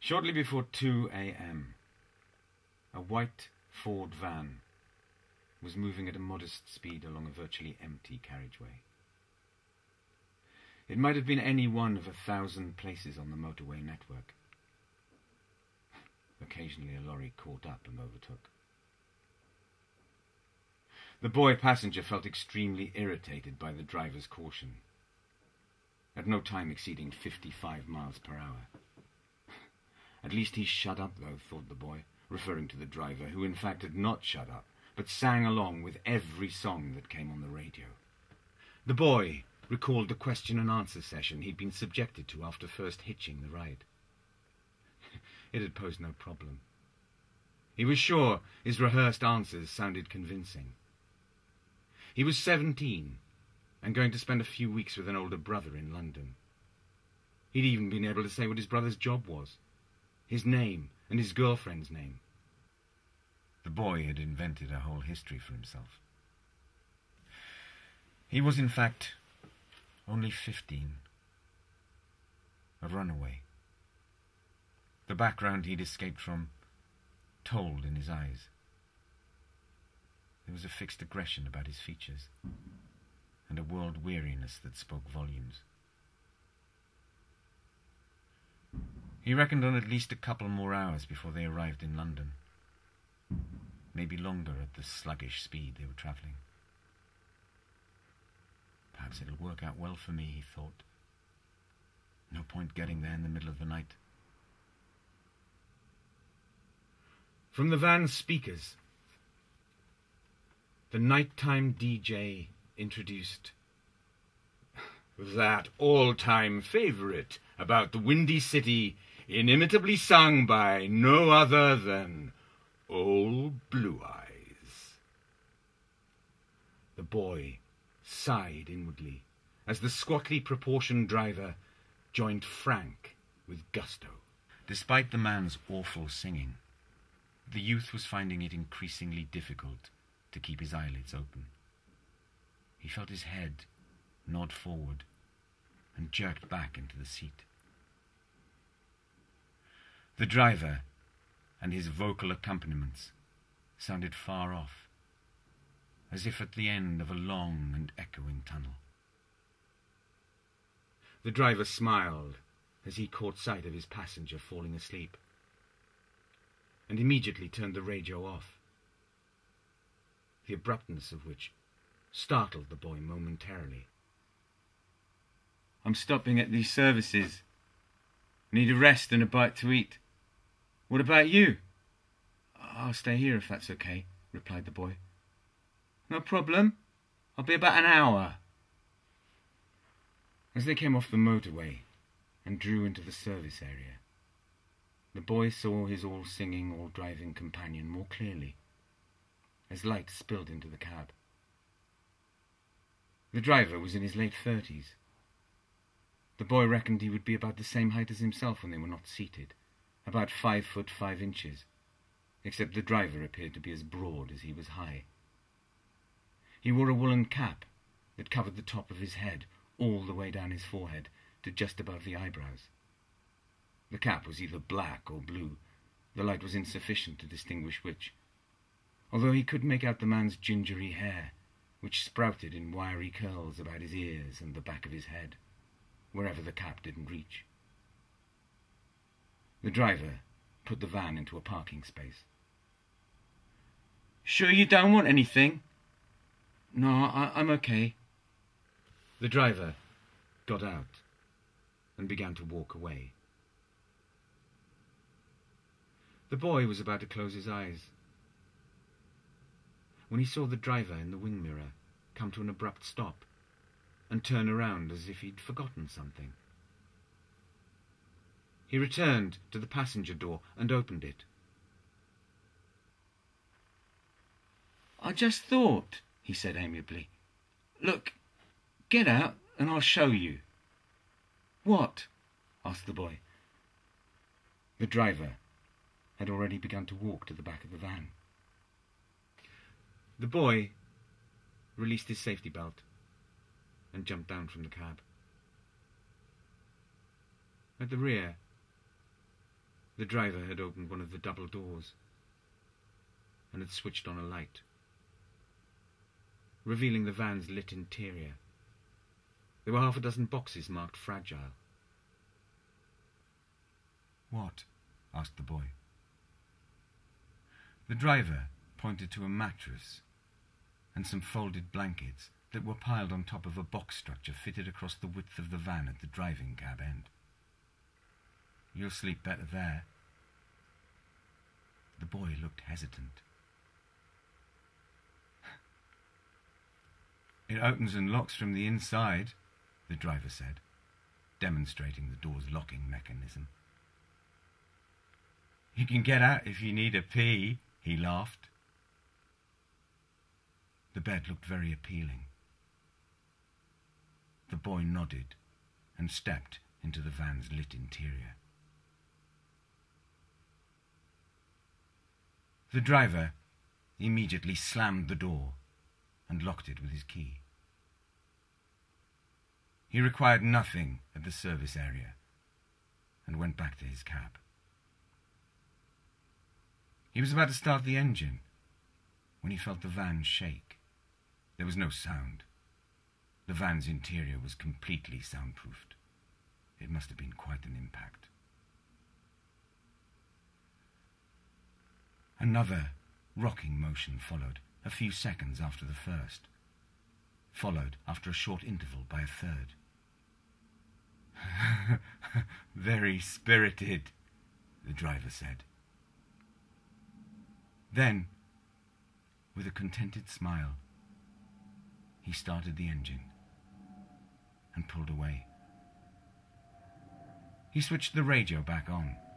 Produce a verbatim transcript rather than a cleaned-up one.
Shortly before two A M, a white Ford van was moving at a modest speed along a virtually empty carriageway. It might have been any one of a thousand places on the motorway network. Occasionally a lorry caught up and overtook. The boy passenger felt extremely irritated by the driver's caution, at no time exceeding fifty-five miles per hour. At least he shut up, though, thought the boy, referring to the driver, who in fact had not shut up, but sang along with every song that came on the radio. The boy recalled the question and answer session he'd been subjected to after first hitching the ride. It had posed no problem. He was sure his rehearsed answers sounded convincing. He was seventeen and going to spend a few weeks with an older brother in London. He'd even been able to say what his brother's job was, his name and his girlfriend's name. The boy had invented a whole history for himself. He was, in fact, only fifteen. A runaway. The background he'd escaped from told in his eyes. There was a fixed aggression about his features, and a world weariness that spoke volumes. He reckoned on at least a couple more hours before they arrived in London. Maybe longer at the sluggish speed they were travelling. Perhaps it'll work out well for me, he thought. No point getting there in the middle of the night. From the van's speakers, the nighttime D J introduced that all-time favourite about the Windy City, inimitably sung by no other than Old Blue Eyes. The boy sighed inwardly as the squatly proportioned driver joined Frank with gusto. Despite the man's awful singing, the youth was finding it increasingly difficult to keep his eyelids open. He felt his head nod forward and jerked back into the seat. The driver and his vocal accompaniments sounded far off, as if at the end of a long and echoing tunnel. The driver smiled as he caught sight of his passenger falling asleep, and immediately turned the radio off, the abruptness of which startled the boy momentarily. "I'm stopping at these services. Need a rest and a bite to eat. What about you?" "I'll stay here if that's okay," replied the boy. "No problem. I'll be about an hour." As they came off the motorway and drew into the service area, the boy saw his all-singing, all-driving companion more clearly, as light spilled into the cab. The driver was in his late thirties. The boy reckoned he would be about the same height as himself when they were not seated, about five foot five inches, except the driver appeared to be as broad as he was high. He wore a woolen cap that covered the top of his head all the way down his forehead to just above the eyebrows. The cap was either black or blue. The light was insufficient to distinguish which, although he could make out the man's gingery hair, which sprouted in wiry curls about his ears and the back of his head, wherever the cap didn't reach. The driver put the van into a parking space. "Sure you don't want anything?" "No, I I'm okay." The driver got out and began to walk away. The boy was about to close his eyes when he saw the driver in the wing mirror come to an abrupt stop and turn around as if he'd forgotten something. He returned to the passenger door and opened it. "I just thought," he said amiably. "Look, get out and I'll show you." "What?" asked the boy. The driver had already begun to walk to the back of the van. The boy released his safety belt and jumped down from the cab. At the rear, The driver had opened one of the double doors and had switched on a light, revealing the van's lit interior. There were half a dozen boxes marked fragile. "What?" asked the boy. The driver pointed to a mattress and some folded blankets that were piled on top of a box structure fitted across the width of the van at the driving cab end. "You'll sleep better there." The boy looked hesitant. "It opens and locks from the inside," the driver said, demonstrating the door's locking mechanism. "You can get out if you need a pee," he laughed. The bed looked very appealing. The boy nodded and stepped into the van's lit interior. The driver immediately slammed the door and locked it with his key. He required nothing at the service area and went back to his cab. He was about to start the engine when he felt the van shake. There was no sound. The van's interior was completely soundproofed. It must have been quite an impact. Another rocking motion followed a few seconds after the first, followed after a short interval by a third. "Very spirited," the driver said. Then, with a contented smile, he started the engine and pulled away. He switched the radio back on.